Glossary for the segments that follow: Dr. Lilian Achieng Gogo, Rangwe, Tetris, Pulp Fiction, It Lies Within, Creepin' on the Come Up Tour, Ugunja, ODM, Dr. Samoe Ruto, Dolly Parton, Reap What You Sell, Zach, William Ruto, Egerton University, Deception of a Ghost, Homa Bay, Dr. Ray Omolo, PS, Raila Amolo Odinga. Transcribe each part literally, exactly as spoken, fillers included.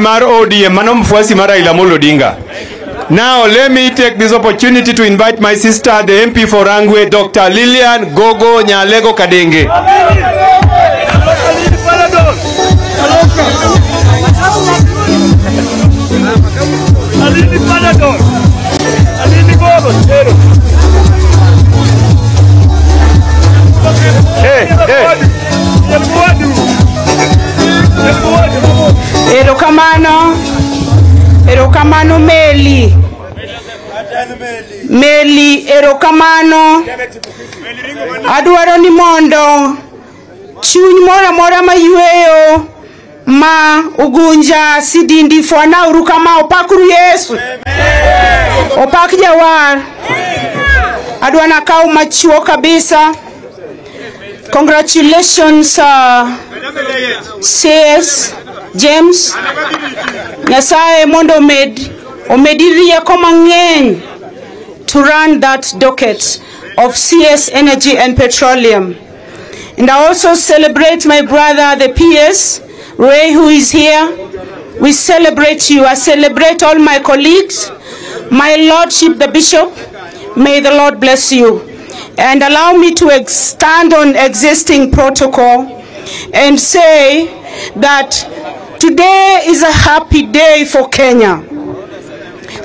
Mar O D M, mano mfuasi mara Raila Amolo Odinga. Now let me take this opportunity to invite my sister, the M P for Rangwe, Doctor Lilian Gogo Nyalego Kadenge. Hey, hey. Erokamano, erokamano meli, meli erokamano, aduaro ni mondo, chuny mora mora mayueyo, ma ugunja sidindi fwana urukama opakuru Yesu, opak jawar, aduana kau machuo kabisa. Congratulations, uh, says James. Nyasaye mondo med omediria komang'eny to run that docket of C S Energy and Petroleum. And I also celebrate my brother, the P S, Ray, who is here. We celebrate you. I celebrate all my colleagues, my Lordship, the Bishop. May the Lord bless you. And allow me to extend on existing protocol and say that today is a happy day for Kenya.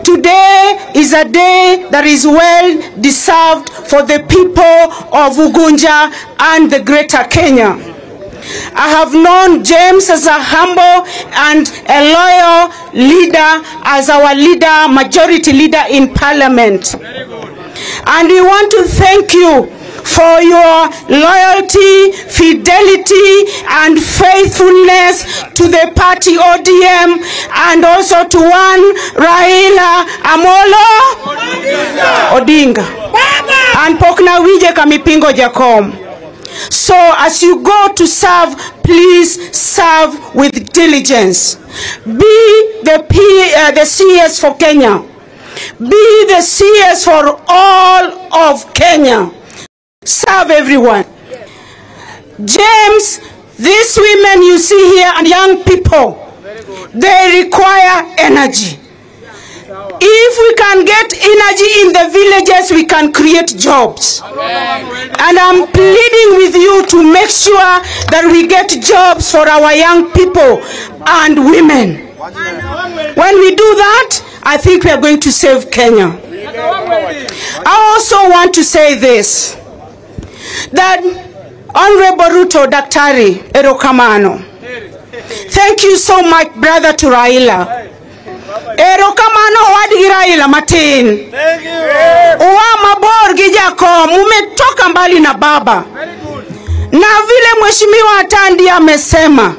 Today is a day that is well deserved for the people of Ugunja and the greater Kenya. I have known James as a humble and a loyal leader, as our leader, majority leader in parliament. And we want to thank you for your loyalty, fidelity, and faithfulness to the party O D M and also to one Raila Amolo Odinga. And Pokna Wije Kamipingo Jakom. So as you go to serve, please serve with diligence. Be the, P, uh, the C S for Kenya. Be the C S for all of Kenya. Serve everyone. James, these women you see here and young people, they require energy. If we can get energy in the villages, we can create jobs. Amen. And I'm pleading with you to make sure that we get jobs for our young people and women. When we do that, I think we are going to save Kenya. I also want to say this, that Honorable Ruto Daktari Erokamano, thank you so much, brother, to Raila. Erokamano wadi Raila Matin. Uwa mabor gijako, mumetoka mbali na baba. Na vile mheshimiwa Atandi amesema,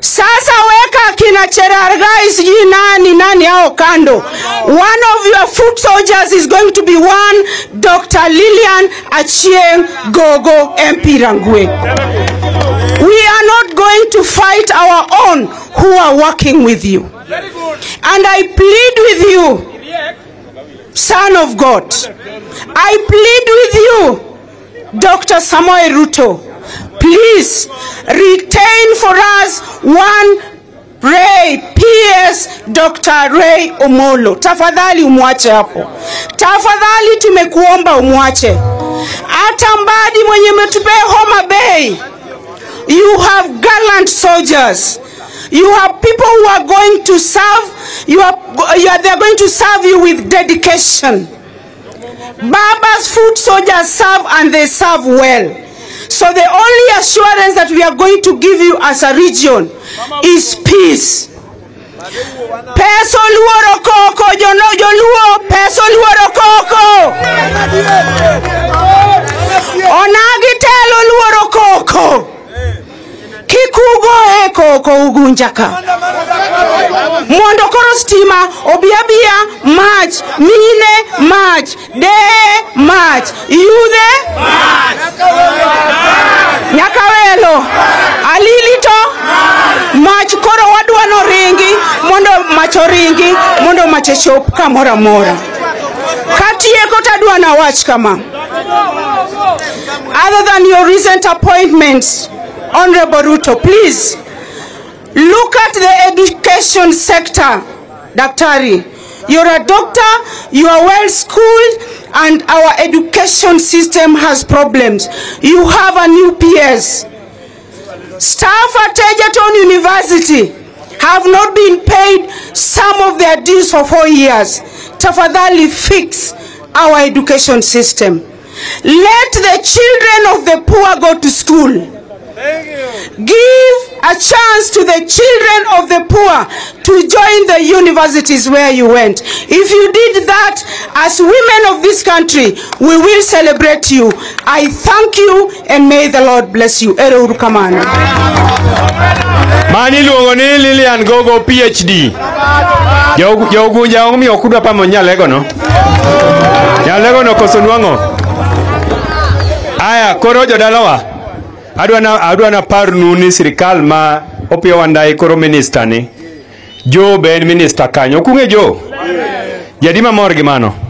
sasa weka kina Cheragai sijui nani nani hao kando. One of your foot soldiers is going to be one Doctor Lilian Achieng Gogo M P Rangwe. We are not going to fight our own who are working with you. And I plead with you, Son of God. I plead with you, Doctor Samoe Ruto. Please retain for us one Ray, P S, Doctor Ray Omolo. Tafadhali umwache hapo. Tafadhali tumekuomba umwache. Atambadi mwenye metupe Homa Bay. You have gallant soldiers. You have people who are going to serve. You are, you are, they are going to serve you with dedication. Baba's foot soldiers serve, and they serve well. So the only assurance that we are going to give you as a region is peace. Peso luoro koko, joluo, peso luoro koko. Onagitelo luoro koko. Kikugo e koko ugunjaka. Mondo koro stima, obiabia, march, mine, march, de, march, yude, march. Nyakawelo, alilito, machu koro wadu wano ringi, mondo macho ringi, mondo macheshopuka mora mora. Kati yeko taduwa na watch kama. Other than your recent appointments, Honorable Ruto, please, Look at the education sector, Daktari. You're a doctor, you are well schooled, and our education system has problems. You have a new P S. Staff at Egerton University have not been paid some of their dues for four years. Tafadhali, fix our education system. Let the children of the poor go to school. Give a chance to the children of the poor to join the universities where you went. If you did that, as women of this country, we will celebrate you. I thank you, and may the Lord bless you. Ere urukamana. Mani luongoni Lilian Gogo P H D. Yogu yaomi okuda pa monya lego no. Ya lego no kosonwango. Aya korojo dalawa. Adwana adwana par nuni sirikal ma opio wandai koro minister ni. Jo ben minister kanyo kunge jo. Jadima morgi mano.